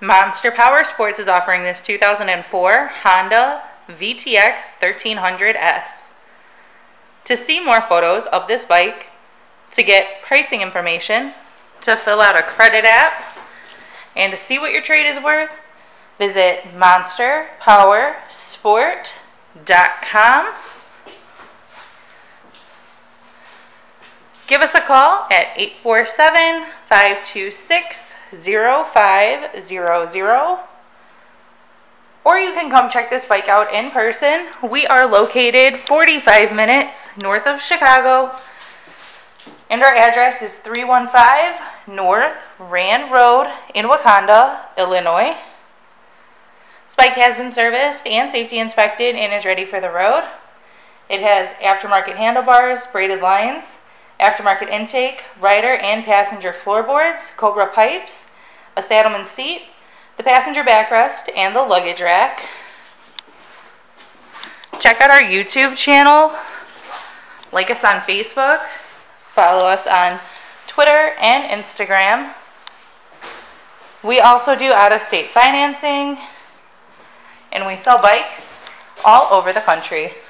Monster Powersports is offering this 2004 Honda VTX 1300S. To see more photos of this bike, to get pricing information, to fill out a credit app, and to see what your trade is worth, visit monsterpowersport.com. Give us a call at 847-526-0500, or you can come check this bike out in person. We are located 45 minutes north of Chicago, and our address is 315 North Rand Road in Wakanda, Illinois. This bike has been serviced and safety inspected and is ready for the road. It has aftermarket handlebars, braided lines, aftermarket intake, rider and passenger floorboards, Cobra pipes, a saddleman seat, the passenger backrest, and the luggage rack. Check out our YouTube channel, like us on Facebook, follow us on Twitter and Instagram. We also do out-of-state financing, and we sell bikes all over the country.